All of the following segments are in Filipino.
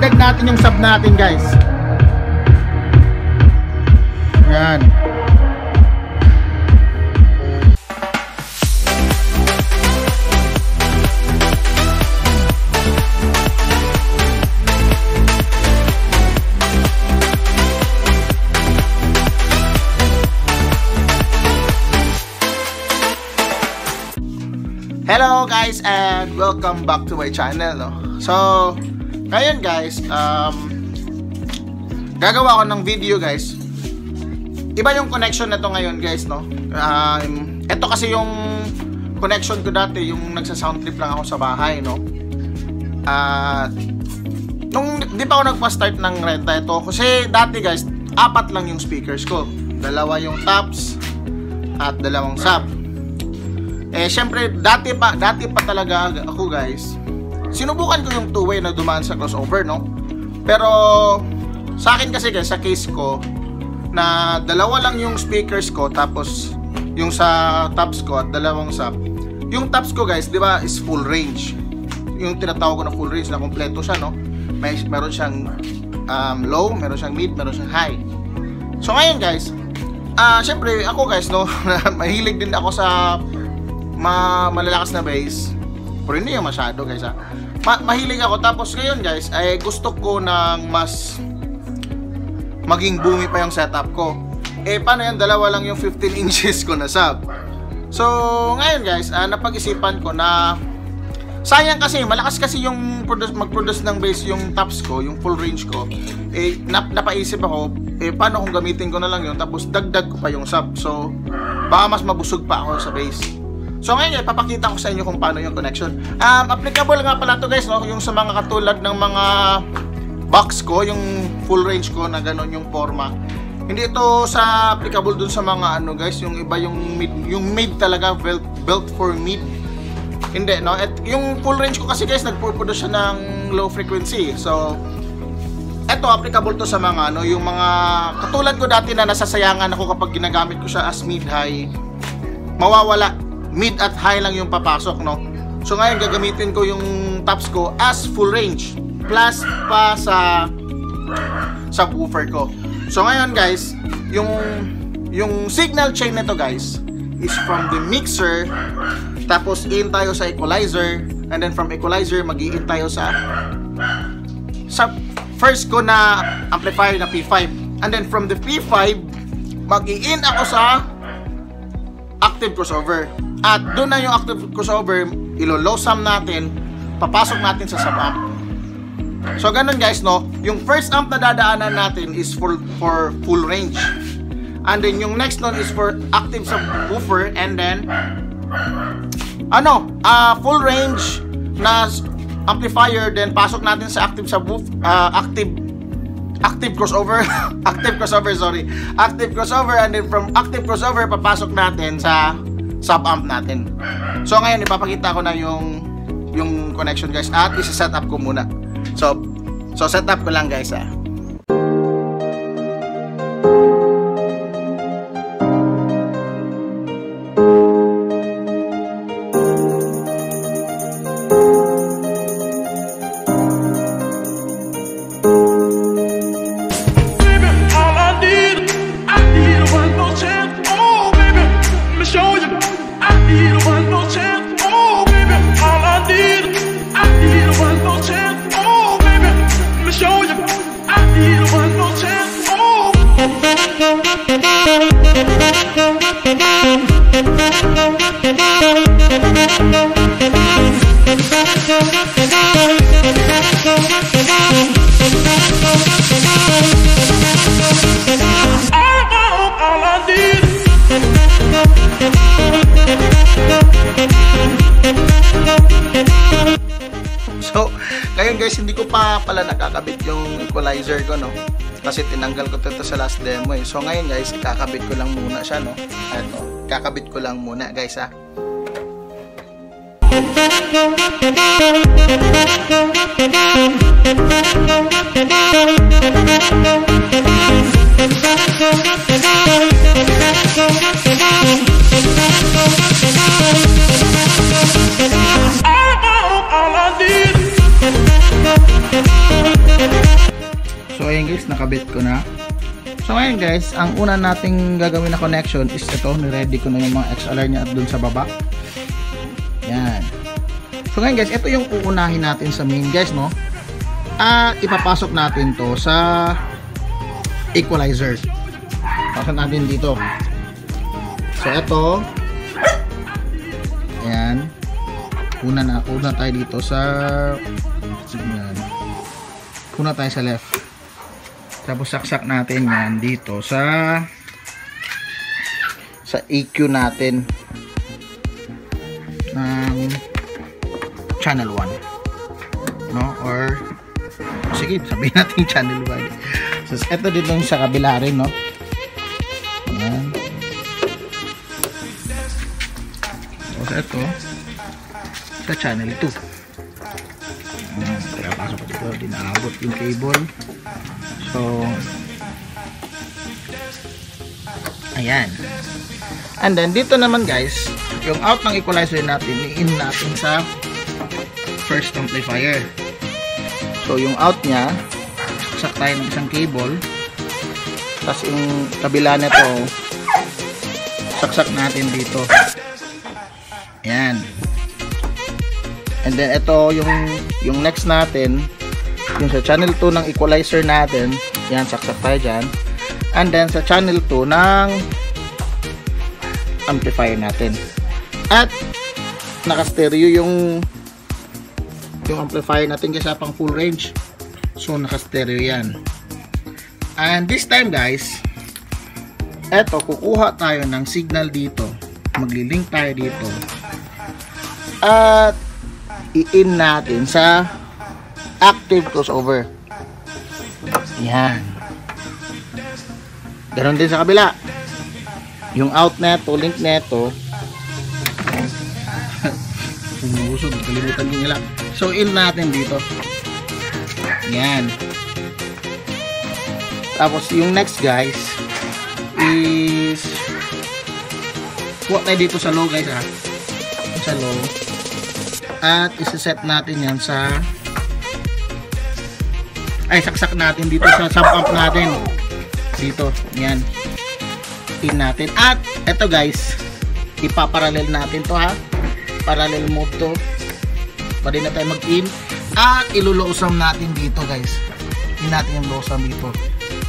dagdag natin yung sub natin, guys. Ayan. Hello guys and welcome back to my channel. So ngayon guys, gagawa ako ng video guys. Iba yung connection na to ngayon guys, no? Ito kasi yung connection ko dati, yung nagsa-sound trip lang ako sa bahay, no? Nung di pa ako nagpa-start ng renta ito kasi dati guys, apat lang yung speakers ko. Dalawa yung tops at dalawang sub. Eh syempre dati pa talaga ako guys. Sinubukan ko yung two-way na dumaan sa crossover, no? Pero sa akin kasi guys, sa case ko na dalawa lang yung speakers ko tapos yung sa tops ko at dalawang sub. Yung tops ko guys, 'di ba, is full range. Yung tinatawag ko na full range na kompleto siya, no? Meron siyang low, meron siyang mid, meron siyang high. So ngayon guys, syempre ako guys, no, mahilig din ako sa malalakas na bass, pero hindi yung masyado guys, ha? Mahilig ako. Tapos ngayon guys ay gusto ko ng mas maging boomy pa yung setup ko. Eh paano yan, dalawa lang yung 15 inches ko na sub. So ngayon guys, napag-isipan ko na sayang kasi malakas kasi yung mag-produce ng bass yung tops ko, yung full range ko. Eh napaisip ako, eh paano kung gamitin ko na lang yun tapos dagdag ko pa yung sub, so baka mas mabusog pa ako sa bass. So ngayon, ipapakita ko sa inyo kung paano yung connection. Applicable nga pala to guys, no? Yung sa mga katulad ng mga box ko, yung full range ko na gano'n yung forma. Hindi ito sa applicable dun sa mga ano guys, yung iba yung mid talaga, belt for mid. Hindi, no? At yung full range ko kasi guys, nagpo-produce siya ng low frequency. So ito applicable to sa mga ano, yung mga katulad ko dati na nasasayangan ako kapag ginagamit ko siya as mid-high. Mawawala, mid at high lang yung papasok, no? So ngayon gagamitin ko yung tops ko as full range plus pa sa subwoofer ko. So ngayon guys, yung signal chain nito guys is from the mixer, tapos in tayo sa equalizer, and then from equalizer mag-in tayo sa first ko na amplifier na P5, and then from the P5 mag-in ako sa active crossover. At doon na yung active crossover, ilo-low sum natin, papasok natin sa sub-amp. So ganun guys, no? Yung first amp na dadaanan natin is for full range. And then yung next nun is for active subwoofer, and then full range na amplifier, then pasok natin sa active subwoofer, active crossover, and then from active crossover papasok natin sa sub-amp natin. So ngayon ipapakita ko na yung connection guys, at i-set up ko muna. So set up ko lang guys, ha. So, ngayon guys, hindi ko pa pala nakakabit yung equalizer ko, no? Kasi tinanggal ko ito sa last demo, eh. So ngayon guys, kakabit ko lang muna siya, no? Ano, kakabit ko lang muna guys, ha. I know all I need. is nakabit ko na. So ngayon guys, ang una nating gagawin na connection is ito. Niready ko na yung mga XLR niya at dun sa baba. Yan. So ngayon guys, ito yung uunahin natin sa main guys, no? At ipapasok natin to sa equalizer. Pasok natin dito. So ito. Ayan. Una tayo dito sa yan. Una tayo sa left. Tapos saksak natin yan dito sa EQ natin ng channel 1. No? Or sige, sabihin natin channel 1. So ito dito yung sa kabila rin, no? Ayan. Tapos ito sa channel 2. Kaya pasok ko dito, di naabot yung cable. So ayan. And then dito naman guys, yung out ng equalizer natin, i-in natin sa first amplifier. So yung out nya, saksak tayo ng isang cable. Tapos yung kabila na to, saksak natin dito. Ayan. And then ito yung next natin, yung sa channel 2 ng equalizer natin. Yan, saksak tayo dyan. And then sa channel 2 ng amplifier natin. At nakastereo yung amplifier natin kaysa pang full range. So nakastereo yan. And this time guys, eto kukuha tayo ng signal dito. Maglilink tayo dito. At i-in natin sa active crossover. Yan. Ganon din sa kabila. Yung out neto, link neto. Umusog, kalimutan ko nila. So, in natin dito. Yan. Tapos, yung next guys is kuha tayo dito sa low guys, ha. Sa low. At isa-set natin yan sa saksak natin dito sa sub amp natin dito, yan in natin. At eto guys, ipaparallel natin to, ha. Parallel move to, pwede na tayo mag-in. At ilulosam natin dito guys, in natin yung losam dito.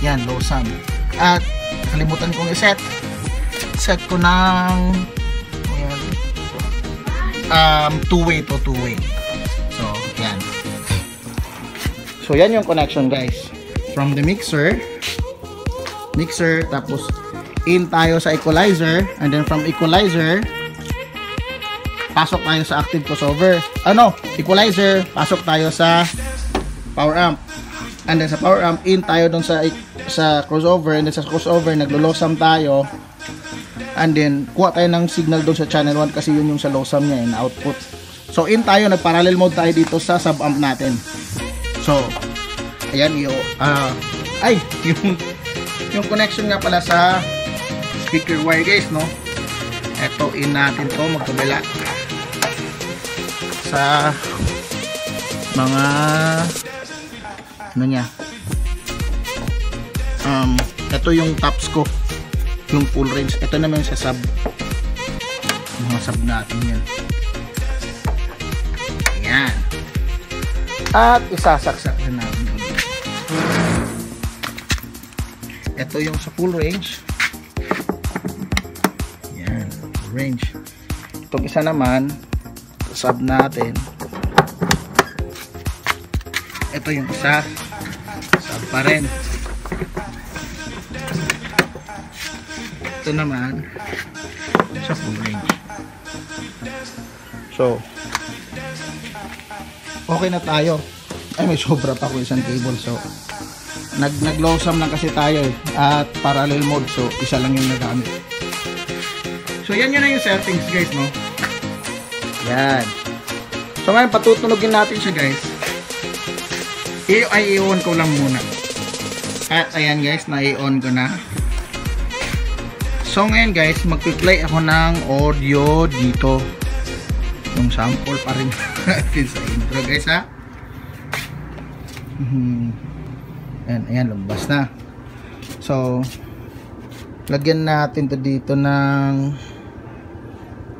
Yan, losam. At kalimutan kong iset, set ko ng two-way to two-way. So, yan. So, yan yung connection guys. From the mixer, tapos in tayo sa equalizer, and then from equalizer, pasok tayo sa active crossover. Equalizer, pasok tayo sa power amp. And then sa power amp, in tayo dun sa crossover, and then sa crossover, naglolosam tayo. And then, kuha tayo ng signal doon sa channel 1 kasi yun yung sa losam niya, yung output. So, in tayo, nag-parallel mode tayo dito sa sub-amp natin. So, ayan yung, yung connection nga pala sa speaker wire guys, no? Eto, in natin to, magkabila sa mga, eto yung tops ko. Yung full range. Ito naman yung sa sub. Mga sub natin yan. Ayan. At isasaksak na natin. Ito yung sa full range. Ayan. Full range. Itong isa naman, sub natin. Ito yung isa. Sub pa rin. Ito naman sa full range. So okay na tayo. Ay, may sobra pa ko isang cable. So nag-losam lang kasi tayo at parallel mode. So isa lang yung nagamit. So yan na yung settings guys, no? Yan. So ngayon patutunogin natin siya guys. I-on ko lang muna. At ayan guys, na-i-on ko na. So ngayon guys, magpi-play ako ng audio dito. Yung sample pa rin natin sa intro guys, ha. Ayan, ayan, lumabas na. So, lagyan natin to dito ng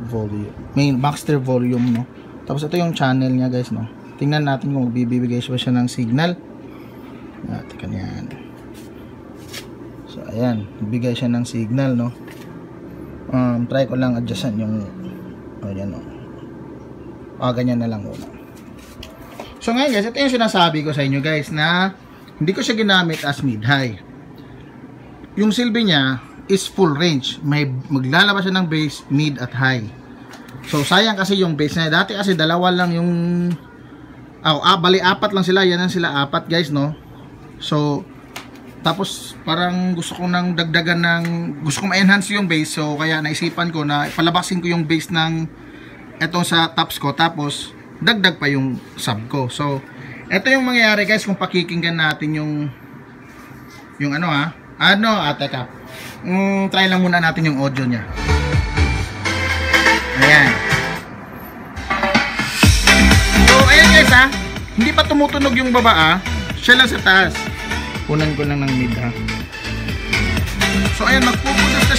volume. May Maxter volume, no? Tapos ito yung channel niya, guys, no? Tingnan natin kung magbibigay siya ng signal. Teka, yan. So, ayan. Bigay siya ng signal, no? Try ko lang adjustan yung ayan, no? Ganyan na lang una. So, ngayon, guys, ito yung sinasabi ko sa inyo, guys, na hindi ko siya ginamit as mid-high. Yung silbi niya is full range. May maglalabas siya ng bass, mid at high. So, sayang kasi yung bass niya. Dati kasi dalawa lang yung bali apat lang sila. Yan lang sila, apat, guys, no? So, tapos parang gusto ko nang dagdagan ng, gusto ko ma-enhance yung bass. So, kaya naisipan ko na palabasin ko yung bass ng eto sa tops ko. Tapos, dagdag pa yung sub ko. So, eto yung mangyayari, guys, kung pakikinggan natin yung ano, ha? Ano, teka. Try lang muna natin yung audio niya. Ayan. So, ayan, guys, ha? Hindi pa tumutunog yung baba, ha? Siya lang sa taas. Punan ko lang ng mid, ha? So, ayan, magpuproduce na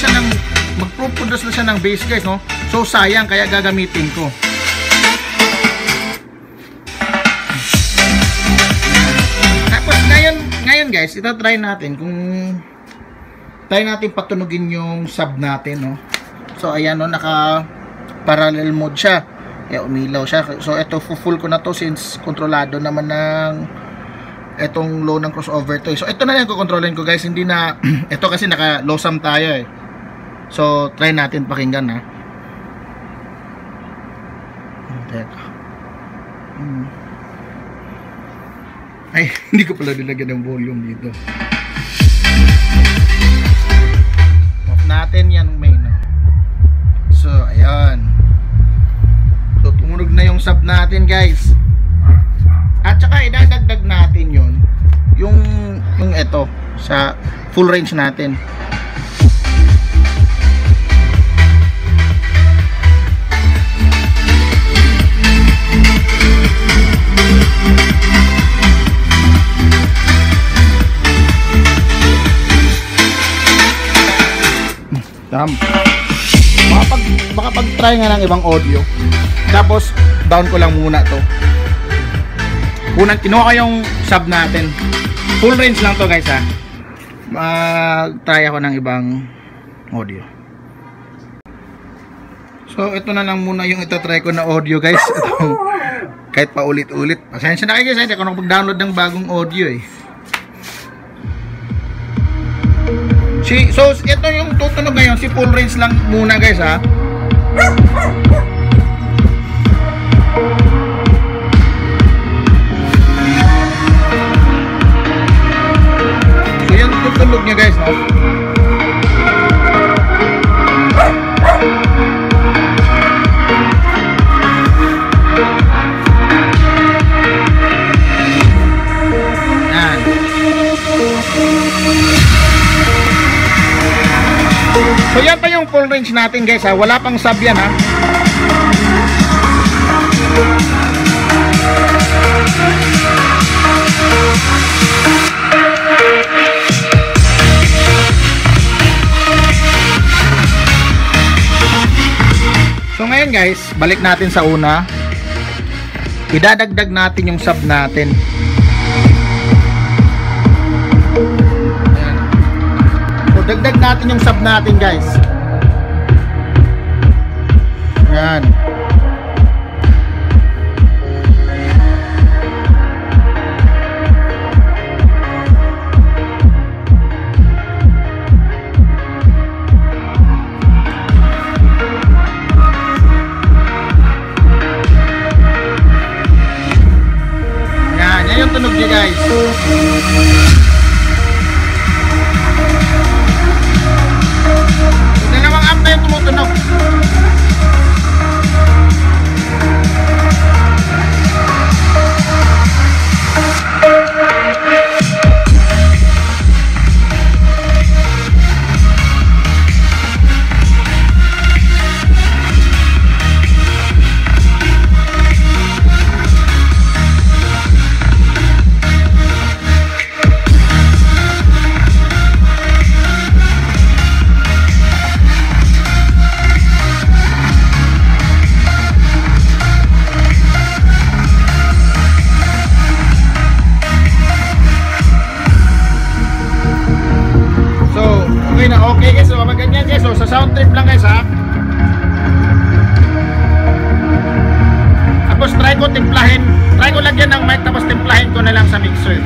siya ng bass, guys, no? So, sayang, kaya gagamitin ko. Tapos, ngayon, guys, try natin patunogin yung sub natin, no? So, ayan, no? Naka-parallel mode siya. Umilaw siya. So, ito, full ko na to since kontrolado naman ng etong low ng crossover to. So, ito na lang kukontrolin ko, guys. Hindi na ito kasi naka low sum tayo, eh. So, try natin pakinggan, ha. Ay, hindi ko pala nilagyan ng volume dito. Off natin yan ng main. So, ayan. So, tumunog na yung sub natin, guys. At saka idadagdag natin yung ito sa full range natin. Baka pag-try nga ng ibang audio. Tapos down ko lang muna to. Unang kinuha yung sub natin. Full range lang to, guys, ha. Try ako ng ibang audio. So, ito na lang muna yung itatry ko na audio, guys. Ito, kahit pa ulit-ulit. Pasensya na kayo, guys. Hindi ko nakapag-download ng bagong audio, eh. So, ito yung tutunog ngayon. Si full range lang muna, guys, ha. Tunog niya, guys, no? Yan. So, yan pa yung full range natin, guys, ha? Wala pang sub yan, ha? So, ngayon, guys, balik natin sa una. Idadagdag natin yung sub natin. Ayan. So, dagdag natin yung sub natin, guys. Ayan. garlic, tapos timplahin ko na lang sa mixer.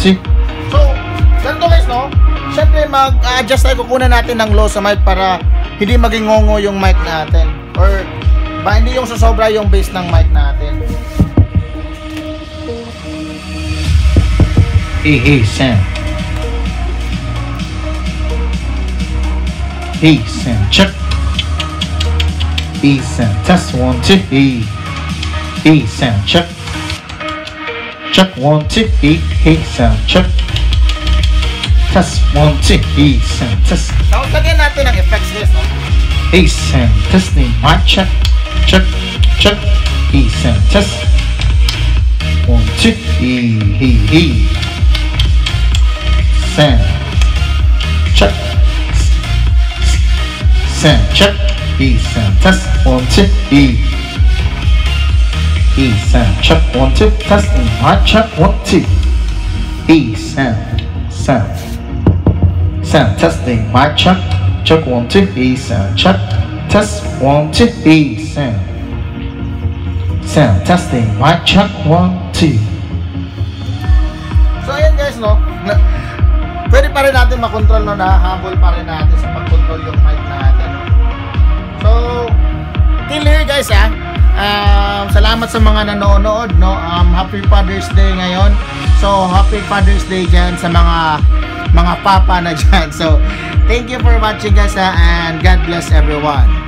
So, ganito guys, no? Siyempre, mag-adjust tayo, kukunan natin ng low sa mic para hindi maging ngongo yung mic natin. Or, ba hindi yung susobra yung bass ng mic natin. Hey, sound. Hey, sound check. Hey, sound test 1, 2, hey. Hey, sound check. Check 1, 2, 8, 8, sound check. Test 1, 2, 8, sound test. Lagyan natin ang effects guys, no? 8, sound testing mic check. Check, check. 8, sound test. 1, 2, 8, 8, 8. Sound check. Sound check. 8, sound test. 1, 2, 8. E sound check 1 2 testing mic check 1 2. E sound testing mic check check 1 2. E sound check test 1 2. E sound testing mic check 1 2. So ayan guys, no, pwede pa rin natin makontrol, no, nahabol pa rin natin sa pagkontrol yung mic natin, no? So till here guys, salamat sa mga nanonood, no? Happy Father's Day ngayon. So, happy Father's Day dyan sa mga papa na dyan. So, thank you for watching guys, and God bless everyone.